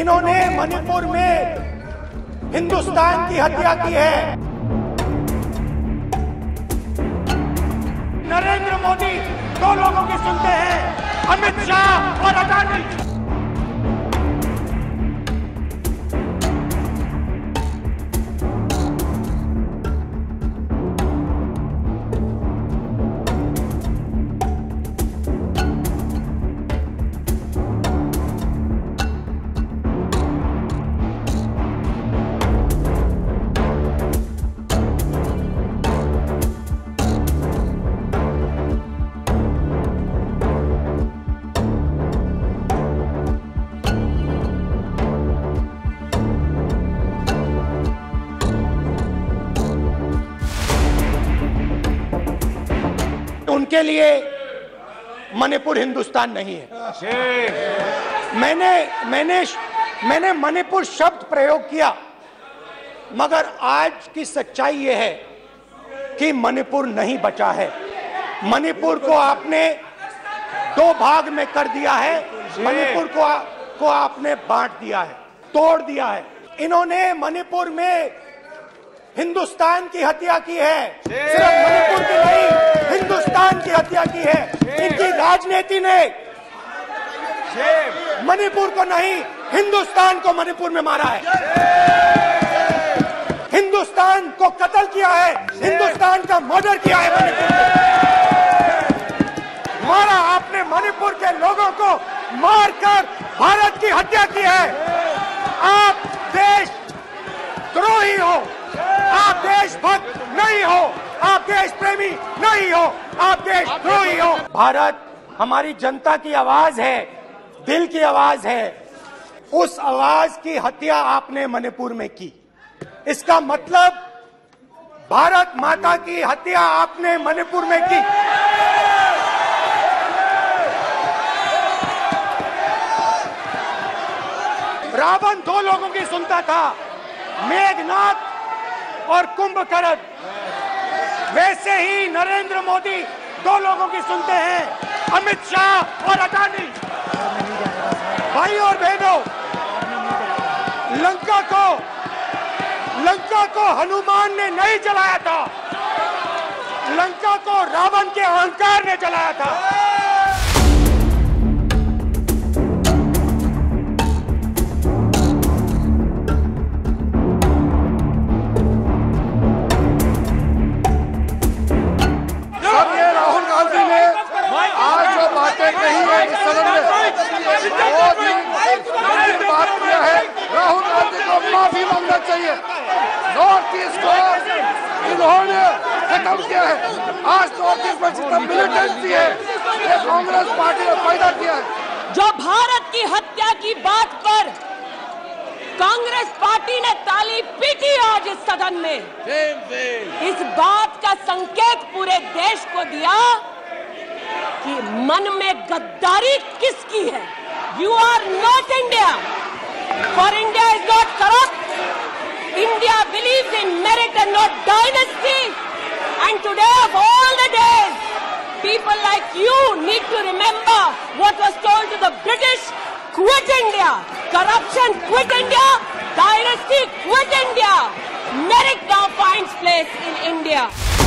इन्होंने मणिपुर में हिंदुस्तान की हत्या की है। नरेंद्र मोदी दो लोगों की सुनते हैं, अमित शाह और अडानी। उनके लिए मणिपुर हिंदुस्तान नहीं है। मैंने मणिपुर शब्द प्रयोग किया, मगर आज की सच्चाई यह है कि मणिपुर नहीं बचा है। मणिपुर को आपने दो भाग में कर दिया है, मणिपुर को आपने बांट दिया है, तोड़ दिया है। इन्होंने मणिपुर में हिंदुस्तान की हत्या की है, सिर्फ मणिपुर की नहीं, हिंदुस्तान की हत्या की है। इनकी राजनीति ने मणिपुर को नहीं, हिंदुस्तान को मणिपुर में मारा है, हिंदुस्तान को कत्ल किया है, हिंदुस्तान का मर्डर किया है। मणिपुर मारा आपने, मणिपुर के लोगों को मारकर भारत की हत्या की है। आप देश द्रोही हो, आप देशभक्त नहीं हो, आप देश प्रेमी नहीं हो, आप देशद्रोही हो। भारत हमारी जनता की आवाज है, दिल की आवाज है। उस आवाज की हत्या आपने मणिपुर में की। इसका मतलब भारत माता की हत्या आपने मणिपुर में की। रावण दो लोगों की सुनता था, मेघनाथ और कुंभकर्ण। वैसे ही नरेंद्र मोदी दो लोगों की सुनते हैं, अमित शाह और अडानी। भाई और बहनों, लंका को हनुमान ने नहीं जलाया था, लंका को रावण के अहंकार ने जलाया था। आज तो मिलिटेंसी है, ये कांग्रेस पार्टी ने पैदा किया है। जो भारत की हत्या की बात पर कांग्रेस पार्टी ने ताली पीटी आज इस सदन में, इस बात का संकेत पूरे देश को दिया कि मन में गद्दारी किसकी है। You are not India, for India is not corrupt, India believes in merit and not dynasty. And today of all the days, people like you need to remember what was told to the British: quit India, corruption quit India, dynasty quit India, merit now finds place in India.